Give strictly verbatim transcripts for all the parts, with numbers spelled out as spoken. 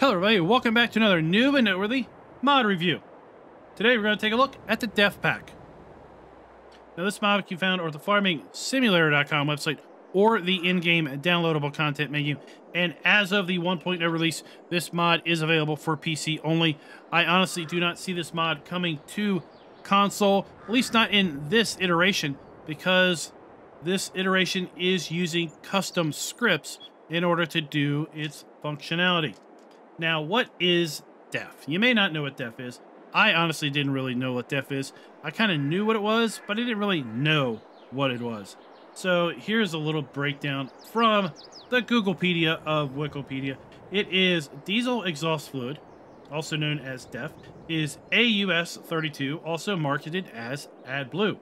Hello everybody, welcome back to another new and noteworthy mod review. Today we're going to take a look at the Def Pack. Now this mod can be found on the farming simulator dot com website or the in-game downloadable content menu. And as of the one point oh release, this mod is available for P C only. I honestly do not see this mod coming to console, at least not in this iteration, because this iteration is using custom scripts in order to do its functionality. Now, what is Def? You may not know what Def is. I honestly didn't really know what Def is. I kind of knew what it was, but I didn't really know what it was. So here's a little breakdown from the Googlepedia of Wikipedia. It is diesel exhaust fluid, also known as Def, is A U S thirty-two, also marketed as AdBlue.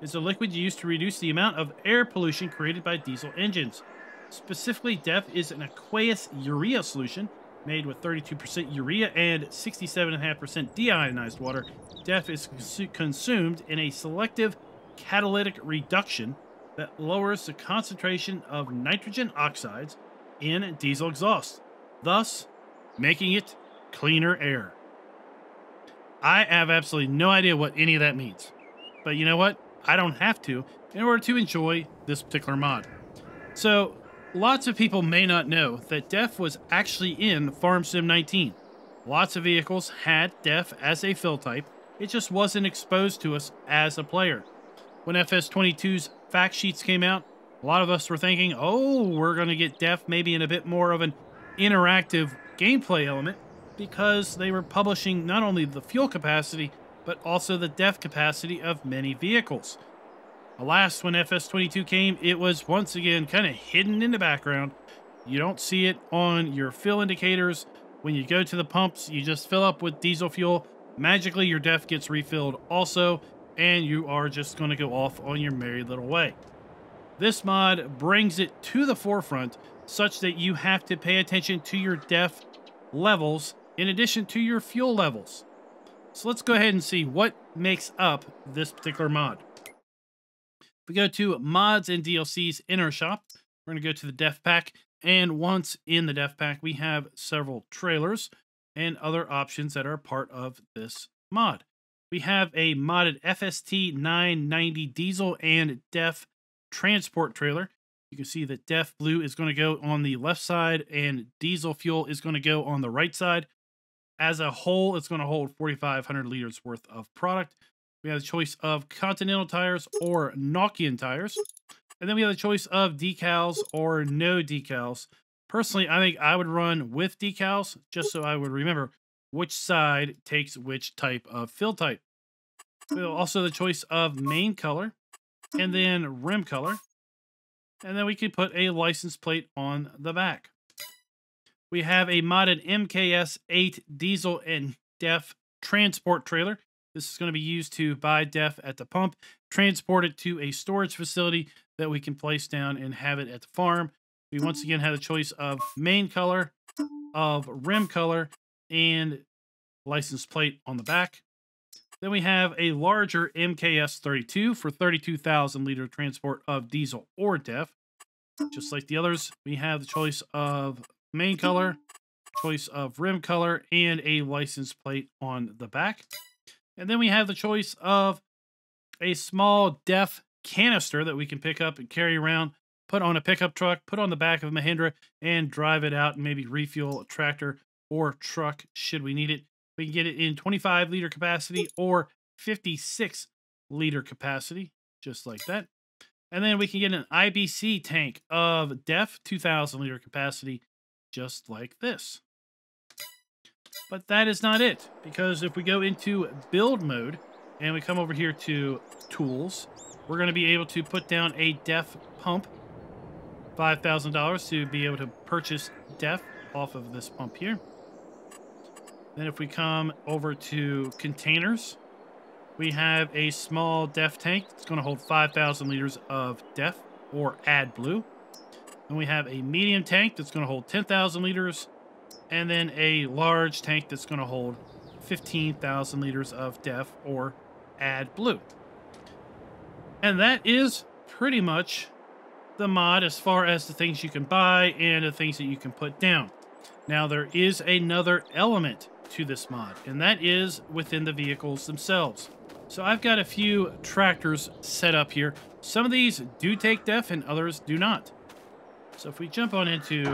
It's a liquid used to reduce the amount of air pollution created by diesel engines. Specifically, Def is an aqueous urea solution made with thirty-two percent urea and sixty-seven point five percent deionized water. Def is cons consumed in a selective catalytic reduction that lowers the concentration of nitrogen oxides in diesel exhaust, thus making it cleaner air. I have absolutely no idea what any of that means, but you know what? I don't have to in order to enjoy this particular mod. So, lots of people may not know that Def was actually in Farm Sim nineteen. Lots of vehicles had Def as a fill type, it just wasn't exposed to us as a player. When F S twenty-two's fact sheets came out, a lot of us were thinking, oh, we're going to get Def maybe in a bit more of an interactive gameplay element, because they were publishing not only the fuel capacity, but also the Def capacity of many vehicles. Alas, when F S twenty-two came, it was once again kind of hidden in the background. You don't see it on your fill indicators. When you go to the pumps, you just fill up with diesel fuel. Magically, your Def gets refilled also, and you are just going to go off on your merry little way. This mod brings it to the forefront such that you have to pay attention to your Def levels in addition to your fuel levels. So let's go ahead and see what makes up this particular mod. We go to mods and D L Cs in our shop. We're going to go to the Def Pack, and once in the Def Pack, we have several trailers and other options that are part of this mod. We have a modded F S T nine ninety diesel and Def transport trailer. You can see that Def Blue is going to go on the left side and diesel fuel is going to go on the right side. As a whole, it's going to hold forty-five hundred liters worth of product. We have the choice of Continental tires or Nokian tires. And then we have the choice of decals or no decals. Personally, I think I would run with decals just so I would remember which side takes which type of fill type. We have also the choice of main color and then rim color. And then we could put a license plate on the back. We have a modded M K S eight diesel and Def transport trailer. This is going to be used to buy Def at the pump, transport it to a storage facility that we can place down and have it at the farm. We once again have a choice of main color, of rim color, and license plate on the back. Then we have a larger M K S thirty-two for thirty-two thousand liter transport of diesel or Def. Just like the others, we have the choice of main color, choice of rim color, and a license plate on the back. And then we have the choice of a small Def canister that we can pick up and carry around, put on a pickup truck, put on the back of a Mahindra, and drive it out and maybe refuel a tractor or truck should we need it. We can get it in twenty-five liter capacity or fifty-six liter capacity, just like that. And then we can get an I B C tank of Def two thousand liter capacity, just like this. But that is not it, because if we go into build mode and we come over here to tools, we're going to be able to put down a Def pump, five thousand dollars to be able to purchase Def off of this pump here. Then if we come over to containers, we have a small Def tank. It's going to hold five thousand liters of Def or AdBlue. And we have a medium tank that's going to hold ten thousand liters. And then a large tank that's going to hold fifteen thousand liters of Def or AdBlue. And that is pretty much the mod as far as the things you can buy and the things that you can put down. Now, there is another element to this mod, and that is within the vehicles themselves. So I've got a few tractors set up here. Some of these do take def and others do not. So if we jump on into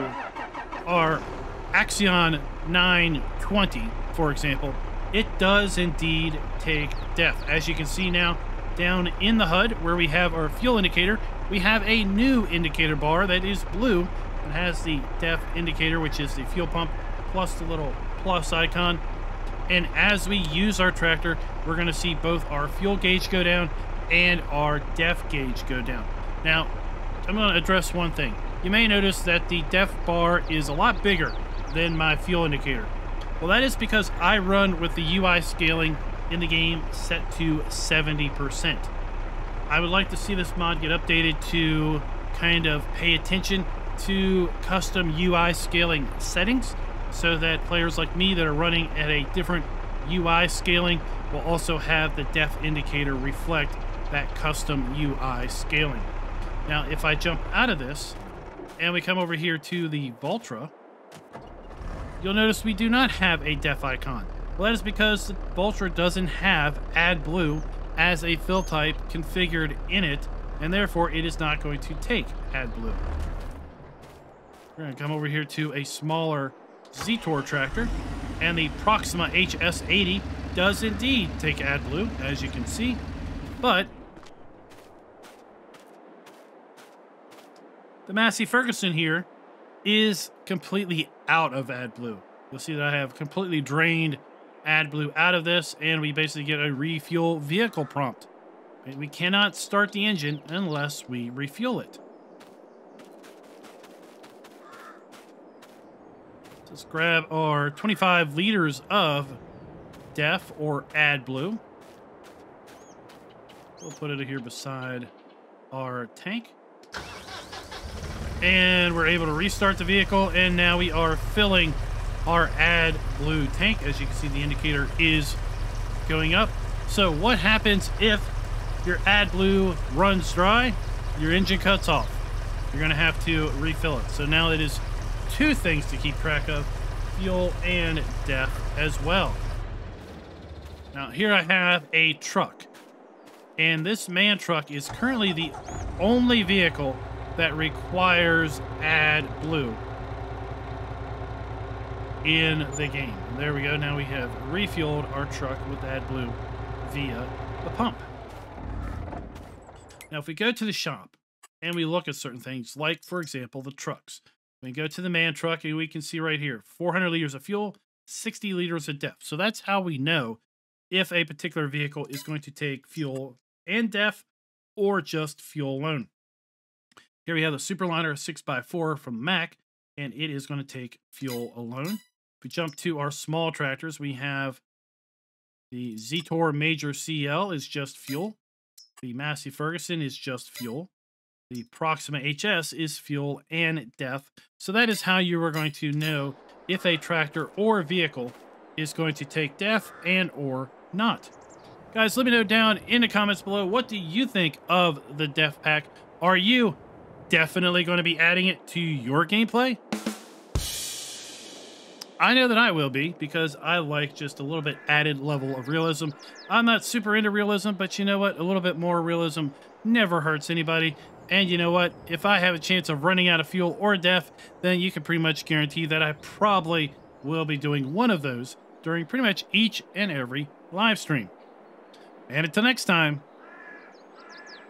our Axion nine twenty, for example, it does indeed take def. As you can see now, down in the H U D where we have our fuel indicator, we have a new indicator bar that is blue and has the def indicator, which is the fuel pump, plus the little plus icon. And as we use our tractor, we're going to see both our fuel gauge go down and our def gauge go down. Now, I'm going to address one thing. You may notice that the def bar is a lot bigger than my fuel indicator. Well, that is because I run with the U I scaling in the game set to seventy percent. I would like to see this mod get updated to kind of pay attention to custom U I scaling settings, so that players like me that are running at a different U I scaling will also have the def indicator reflect that custom U I scaling. Now, if I jump out of this and we come over here to the Valtra, you'll notice we do not have a def icon. Well, that is because the Valtra doesn't have AdBlue as a fill type configured in it, and therefore it is not going to take AdBlue. We're gonna come over here to a smaller Zetor tractor, and the Proxima H S eighty does indeed take AdBlue, as you can see, but the Massey Ferguson here is completely out of AdBlue. You'll see that I have completely drained AdBlue out of this, and we basically get a refuel vehicle prompt. We cannot start the engine unless we refuel it. Let's grab our twenty-five liters of def or AdBlue. We'll put it here beside our tank. And we're able to restart the vehicle, and now we are filling our AdBlue tank. As you can see, the indicator is going up. So what happens if your AdBlue runs dry? Your engine cuts off. You're going to have to refill it. So now it is two things to keep track of, fuel and def as well. Now here I have a truck, and this man truck is currently the only vehicle that requires AdBlue in the game. There we go. Now we have refueled our truck with AdBlue via a pump. Now if we go to the shop and we look at certain things, like for example the trucks, we go to the man truck and we can see right here, four hundred liters of fuel, sixty liters of def. So that's how we know if a particular vehicle is going to take fuel and def or just fuel alone. Here we have the Superliner six by four from Mack, and it is going to take fuel alone. If we jump to our small tractors, we have the Zetor Major C L is just fuel. The Massey Ferguson is just fuel. The Proxima H S is fuel and def. So that is how you are going to know if a tractor or vehicle is going to take def and or not. Guys, let me know down in the comments below, what do you think of the Def Pack? Are you definitely going to be adding it to your gameplay? I know that I will be, because I like just a little bit added level of realism. I'm not super into realism, but you know what? A little bit more realism never hurts anybody. And you know what? If I have a chance of running out of fuel or def, then you can pretty much guarantee that I probably will be doing one of those during pretty much each and every live stream. And until next time,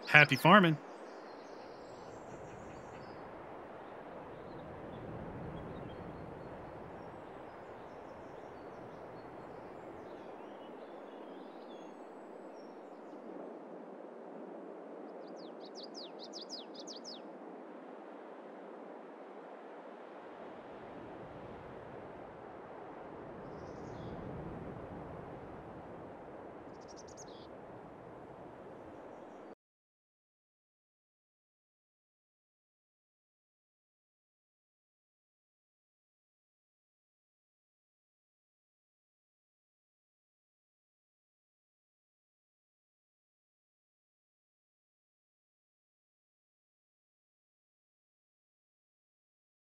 happy farming.